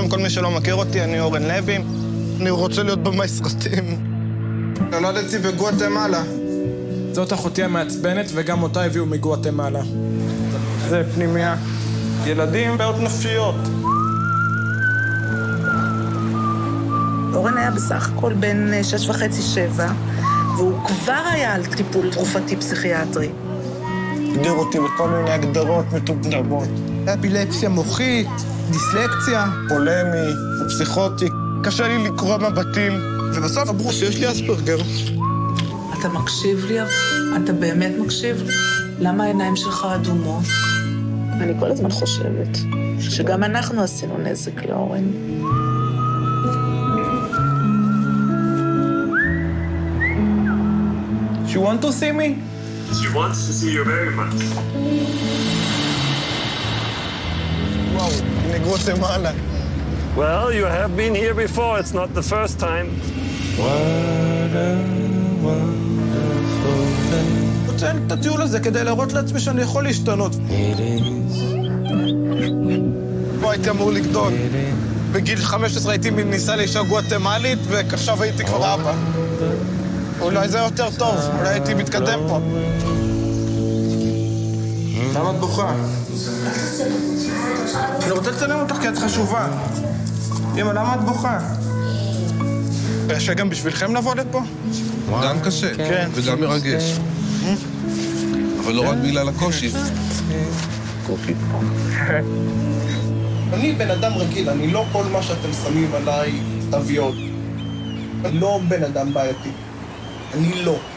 שלום, כל מי שלא מכיר אותי, אני אורן לוי. אני רוצה להיות במאי סרטים. נולדתי בגואטמלה. זאת אחותי המעצבנת, וגם אותה הביאו מגואטמלה. זה פנימיה. ילדים, בעיות נפשיות. אורן היה בסך הכל בן 6.5-7, והוא כבר היה על טיפול תרופתי פסיכיאטרי. הגדיר אותי בכל מיני הגדרות מטומטמות. אפילפסיה מוחית, דיסלקציה, פולמי, פסיכוטי. קשה לי לקרוא מבטים, ובסוף אמרו שיש לי אספרגר. אתה מקשיב לי? אתה באמת מקשיב לי? למה העיניים שלך אדומות? אני כל הזמן חושבת שגם אנחנו עשינו נזק לאורן. She wants to see me? She wants to see you very much. Wow, in Guatemala. Well, you have been here before. It's not the first time. What a wonderful day. I wanted to do this so that I could show myself that I can change. It is. I was supposed to grow. At 15, I was in a Guatemalan relationship, and now I was already a father. אולי זה יותר טוב, אולי הייתי מתקדם פה. למה את בוכה? אני רוצה לצלם אותך כי את חשובה. אמא, למה את בוכה? קשה גם בשבילכם לבוא לפה? גם קשה, וגם מרגש. אבל לא רק בגלל הקושי. קוקי. אני בן אדם רגיל, אני לא כל מה שאתם שמים עליי תוויות. אני לא בן אדם בעייתי. אני לא.